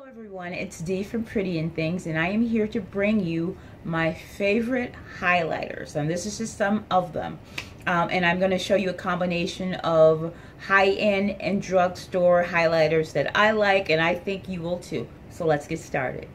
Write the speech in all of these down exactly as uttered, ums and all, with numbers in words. Hello everyone, it's Dee from Pretty and Things, and I am here to bring you my favorite highlighters, and this is just some of them. Um, and I'm going to show you a combination of high-end and drugstore highlighters that I like, and I think you will too. So let's get started.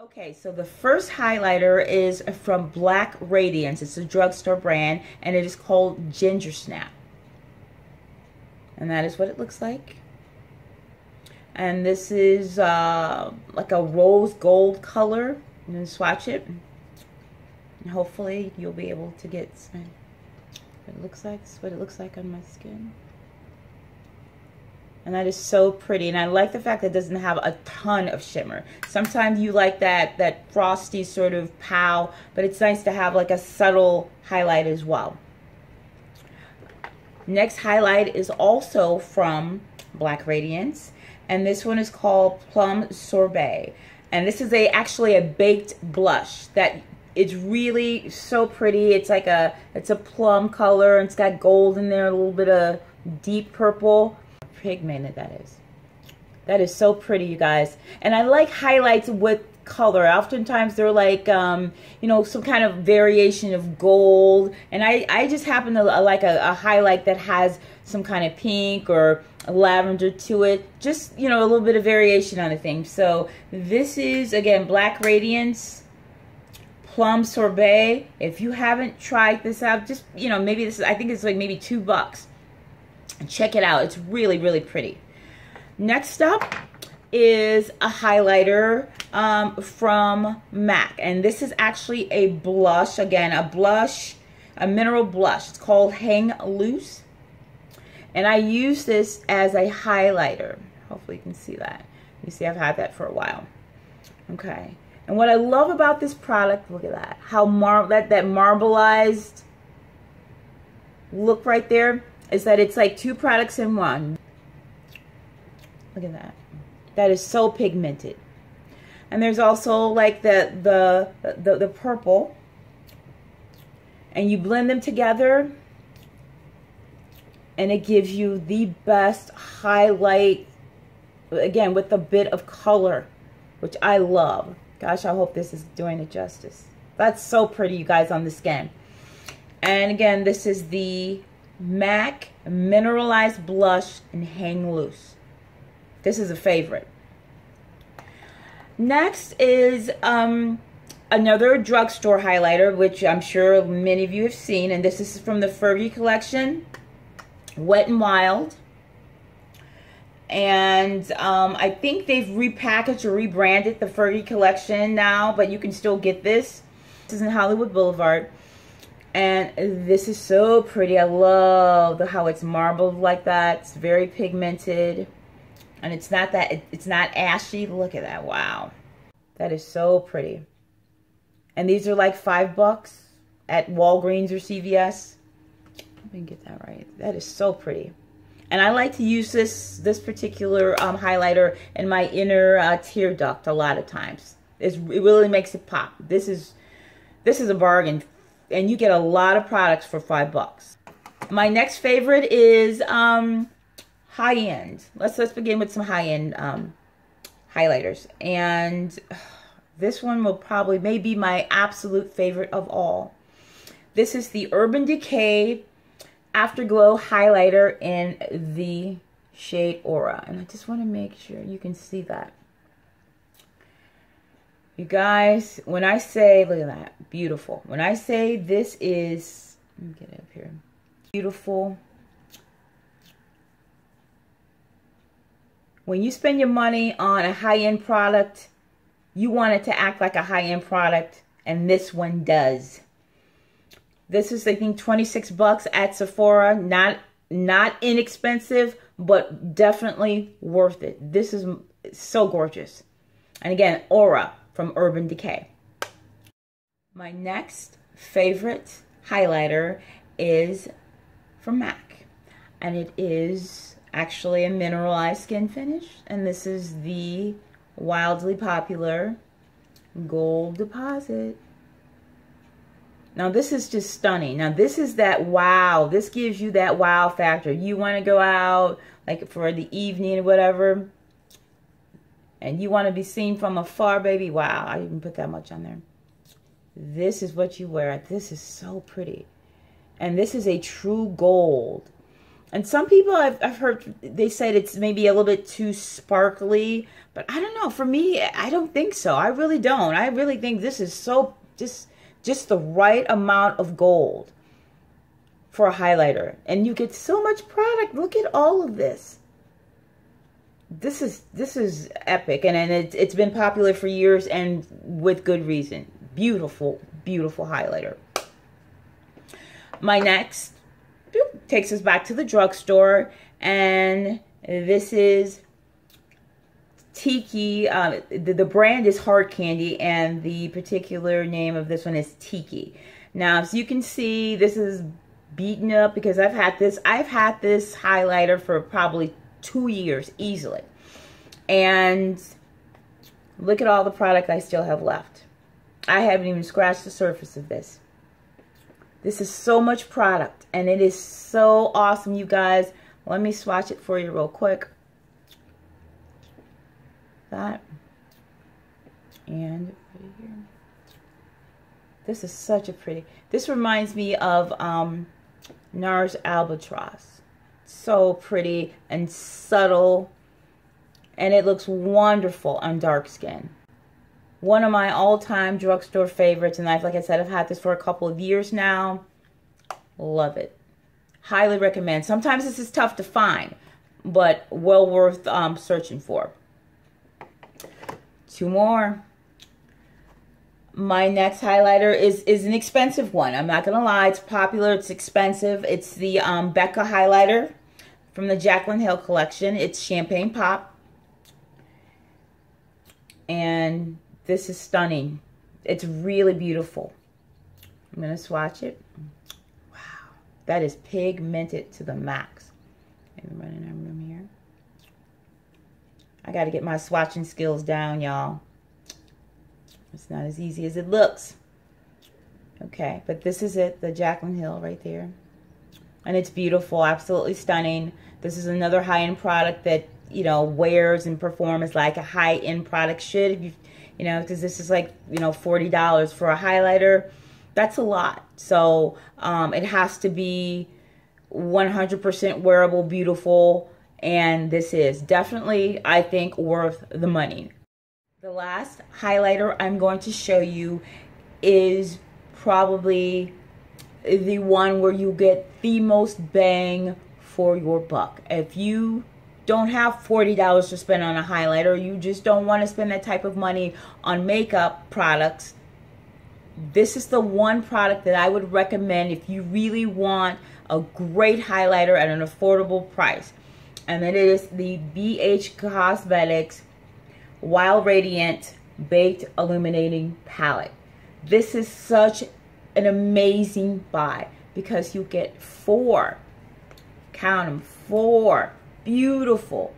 Okay, so the first highlighter is from Black Radiance. It's a drugstore brand, and it is called Ginger Snap. And that is what it looks like. And this is uh, like a rose gold color. I'm going to swatch it. And hopefully you'll be able to get what it looks like. This is what it looks like on my skin. And that is so pretty. And I like the fact that it doesn't have a ton of shimmer. Sometimes you like that, that frosty sort of pow. But it's nice to have like a subtle highlight as well. Next highlight is also from Black Radiance. And this one is called Plum Sorbet. And this is a actually a baked blush that it's really so pretty. It's like a, it's a plum color, and it's got gold in there, a little bit of deep purple. Pigmented, that is. That is so pretty, you guys. And I like highlights with color. Oftentimes they're like, um, you know, some kind of variation of gold. And I, I just happen to like a, a highlight that has some kind of pink or lavender to it, just, you know, a little bit of variation on the thing. So this is, again, Black Radiance Plum Sorbet. If you haven't tried this out, just, you know, maybe this is, I think it's like maybe two bucks, and check it out. It's really, really pretty. Next up is a highlighter um, from MAC, and this is actually a blush, again, a blush, a mineral blush. It's called Hang Loose. And I use this as a highlighter. Hopefully you can see that. You see I've had that for a while. Okay. And what I love about this product, look at that. How mar that, that marbleized look right there is that it's like two products in one. Look at that. That is so pigmented. And there's also like the the the, the purple. And you blend them together. And it gives you the best highlight, again, with a bit of color, which I love. Gosh, I hope this is doing it justice. That's so pretty, you guys, on the skin. And again, this is the MAC Mineralized Blush and Hang Loose. This is a favorite. Next is um, another drugstore highlighter, which I'm sure many of you have seen. And this is from the Fergie collection. Wet n Wild, and um, I think they've repackaged or rebranded the Fergie collection now, but you can still get this. This is in Hollywood Boulevard, and this is so pretty. I love the, how it's marbled like that. It's very pigmented, and it's not that it, it's not ashy. Look at that! Wow, that is so pretty. And these are like five bucks at Walgreens or C V S. Let me get that right. That is so pretty. And I like to use this this particular um, highlighter in my inner uh, tear duct a lot of times. It's, it really makes it pop. This is this is a bargain, and you get a lot of products for five bucks. My next favorite is um, high end. Let's let's begin with some high end um, highlighters, and this one will probably may be my absolute favorite of all. This is the Urban Decay Afterglow highlighter in the shade Aura, and I just want to make sure you can see that, you guys. When I say, look at that, beautiful. When I say this is, let me get it up here, beautiful. When you spend your money on a high-end product, you want it to act like a high-end product, and this one does. This is, I think, twenty-six bucks at Sephora. Not not inexpensive, but definitely worth it. This is so gorgeous. And again, Aura from Urban Decay. My next favorite highlighter is from MAC. And it is actually a mineralized skin finish. And this is the wildly popular Gold Deposit. Now this is just stunning. Now this is that wow. This gives you that wow factor. You want to go out like for the evening or whatever. and you want to be seen from afar, baby. Wow, I didn't put that much on there. This is what you wear. This is so pretty. And this is a true gold. And some people, I've, I've heard, they said it's maybe a little bit too sparkly. But I don't know. For me, I don't think so. I really don't. I really think this is so just, just the right amount of gold for a highlighter. And you get so much product. Look at all of this. This is, this is epic. And, and it, it's been popular for years and with good reason. Beautiful, beautiful highlighter. My next... takes us back to the drugstore, and this is Tiki. Uh, the, the brand is Hard Candy, and the particular name of this one is Tiki. Now, as you can see, this is beaten up because I've had this. I've had this highlighter for probably two years easily, and look at all the product I still have left. I haven't even scratched the surface of this. This is so much product, and it is so awesome, you guys. Let me swatch it for you real quick. That. And right here. This is such a pretty. This reminds me of um, NARS Albatross. So pretty and subtle, and it looks wonderful on dark skin. One of my all-time drugstore favorites, and I've, like I said, I've had this for a couple of years now. Love it. Highly recommend. Sometimes this is tough to find, but well worth um, searching for. Two more. My next highlighter is, is an expensive one. I'm not going to lie. It's popular. It's expensive. It's the um, Becca highlighter from the Jaclyn Hill collection. It's Champagne Pop. And... this is stunning. It's really beautiful. I'm going to swatch it. Wow. That is pigmented to the max. I'm running out of room here. I got to get my swatching skills down, y'all. It's not as easy as it looks. Okay. But this is it. The Jaclyn Hill right there. And it's beautiful. Absolutely stunning. This is another high-end product that, you know, wears and performs like a high-end product should. If you You know, because this is like, you know, forty dollars for a highlighter. That's a lot. So um, it has to be one hundred percent wearable, beautiful. And this is definitely, I think, worth the money. The last highlighter I'm going to show you is probably the one where you get the most bang for your buck. If you... don't have forty dollars to spend on a highlighter, you just don't want to spend that type of money on makeup products, this is the one product that I would recommend if you really want a great highlighter at an affordable price. And then it is the B H Cosmetics Wild Radiant Baked Illuminating Palette. This is such an amazing buy because you get four, count them, four beautiful,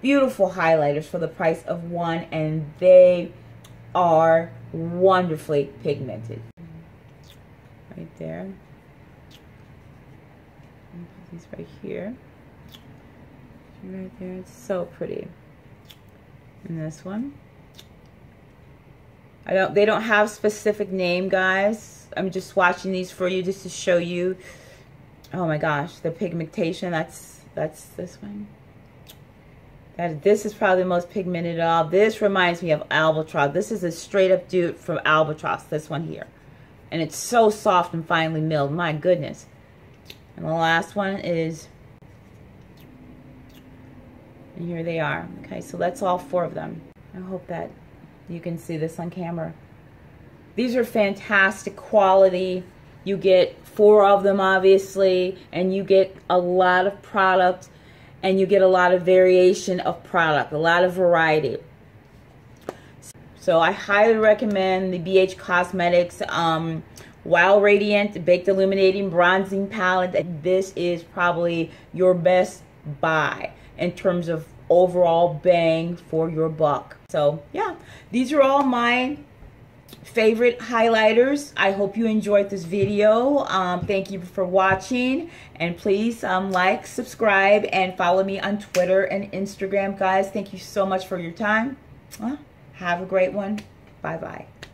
beautiful highlighters for the price of one, and they are wonderfully pigmented. Right there. Put these right here. Right there. It's so pretty. And this one. I don't. They don't have specific name, guys. I'm just swatching these for you just to show you. Oh my gosh, the pigmentation. That's. That's this one. That this is probably the most pigmented of all. This reminds me of Albatross. This is a straight up dude from Albatross. This one here, and it's so soft and finely milled. My goodness. And the last one is, and here they are. Okay, so that's all four of them. I hope that you can see this on camera. These are fantastic quality. You get four of them, obviously, and you get a lot of product, and you get a lot of variation of product, a lot of variety. So I highly recommend the B H Cosmetics um, Wild Radiant Baked Illuminating Bronzing Palette. This is probably your best buy in terms of overall bang for your buck. So yeah, these are all my favorite highlighters. I hope you enjoyed this video. Um, thank you for watching, and please um, like, subscribe, and follow me on Twitter and Instagram, guys. Thank you so much for your time. Have a great one. Bye-bye.